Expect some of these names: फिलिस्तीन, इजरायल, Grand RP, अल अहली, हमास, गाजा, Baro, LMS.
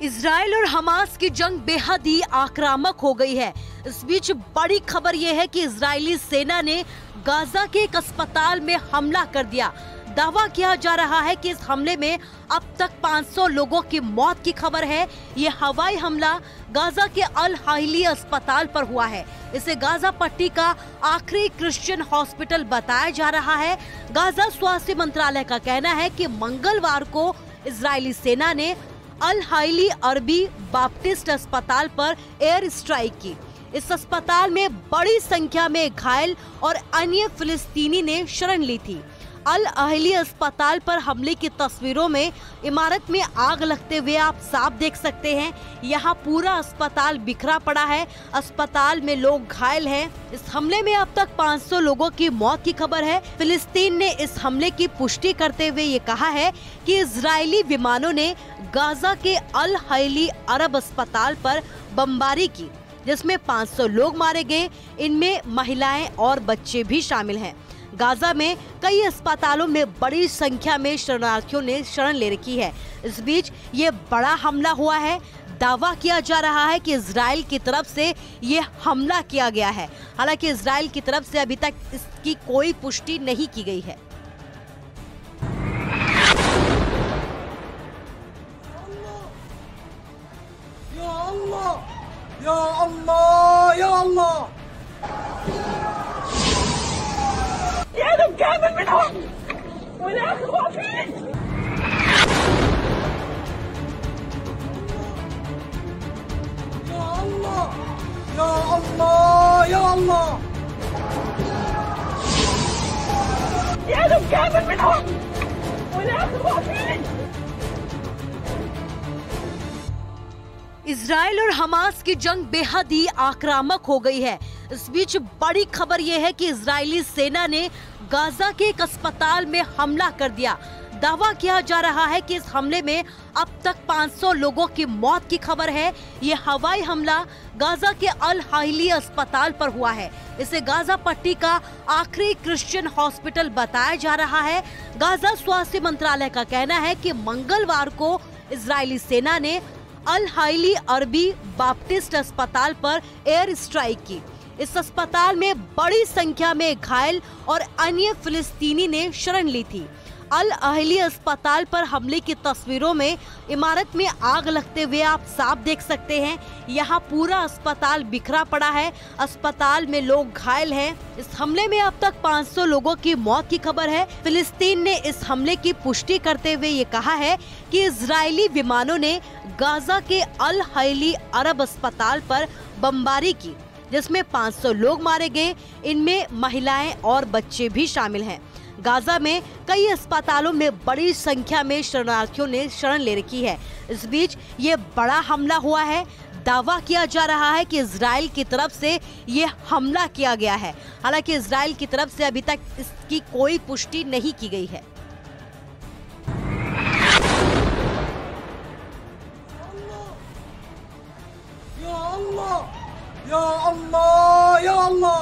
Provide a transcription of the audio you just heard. इजरायल और हमास की जंग बेहद ही आक्रामक हो गई है। इस बीच बड़ी खबर यह है कि इजरायली सेना ने गाजा के एक अस्पताल में हमला कर दिया। दावा किया जा रहा है कि इस हमले में अब तक 500 लोगों की मौत की खबर है। ये हवाई हमला गाजा के अल अहली अस्पताल पर हुआ है। इसे गाजा पट्टी का आखिरी क्रिश्चियन हॉस्पिटल बताया जा रहा है। गाजा स्वास्थ्य मंत्रालय का कहना है कि मंगलवार को इजरायली सेना ने अल अहली अरबी बाप्टिस्ट अस्पताल पर एयर स्ट्राइक की। इस अस्पताल में बड़ी संख्या में घायल और अन्य फिलिस्तीनी ने शरण ली थी। अल अहली अस्पताल पर हमले की तस्वीरों में इमारत में आग लगते हुए आप साफ देख सकते हैं। यहाँ पूरा अस्पताल बिखरा पड़ा है। अस्पताल में लोग घायल हैं। इस हमले में अब तक 500 लोगों की मौत की खबर है। फिलिस्तीन ने इस हमले की पुष्टि करते हुए ये कहा है कि इजरायली विमानों ने गाजा के अल अहली अरब अस्पताल पर बमबारी की, जिसमें 500 लोग मारे गए। इनमें महिलाएं और बच्चे भी शामिल हैं। गाजा में कई अस्पतालों में बड़ी संख्या में शरणार्थियों ने शरण ले रखी है। इस बीच ये बड़ा हमला हुआ है। दावा किया जा रहा है कि इजरायल की तरफ से ये हमला किया गया है। हालांकि इजरायल की तरफ से अभी तक इसकी कोई पुष्टि नहीं की गई है। या अल्लाह, या अल्लाह, या अल्लाह। इजरायल और हमास की जंग बेहद ही आक्रामक हो गई है। इस बीच बड़ी खबर यह है कि इजरायली सेना ने गाजा के एक अस्पताल में हमला कर दिया। दावा किया जा रहा है कि इस हमले में अब तक 500 लोगों की मौत की खबर है। ये हवाई हमला गाजा के अल अहली अस्पताल पर हुआ है। इसे गाजा पट्टी का आखिरी क्रिश्चियन हॉस्पिटल बताया जा रहा है। गाजा स्वास्थ्य मंत्रालय का कहना है कि मंगलवार को इजरायली सेना ने अल अहली अरबी बाप्टिस्ट अस्पताल पर एयर स्ट्राइक की। इस अस्पताल में बड़ी संख्या में घायल और अन्य फिलिस्तीनी ने शरण ली थी। अल अहली अस्पताल पर हमले की तस्वीरों में इमारत में आग लगते हुए आप साफ देख सकते हैं। यहाँ पूरा अस्पताल बिखरा पड़ा है। अस्पताल में लोग घायल हैं। इस हमले में अब तक 500 लोगों की मौत की खबर है। फिलिस्तीन ने इस हमले की पुष्टि करते हुए ये कहा है कि इजरायली विमानों ने गाजा के अल अहली अरब अस्पताल पर बमबारी की, जिसमें 500 लोग मारे गए। इनमें महिलाएं और बच्चे भी शामिल हैं। गाजा में कई अस्पतालों में बड़ी संख्या में शरणार्थियों ने शरण ले रखी है। इस बीच ये बड़ा हमला हुआ है। दावा किया जा रहा है कि इजरायल की तरफ से ये हमला किया गया है। हालांकि इजरायल की तरफ से अभी तक इसकी कोई पुष्टि नहीं की गई है। या अल्लाह, या अल्लाह, या अल्लाह।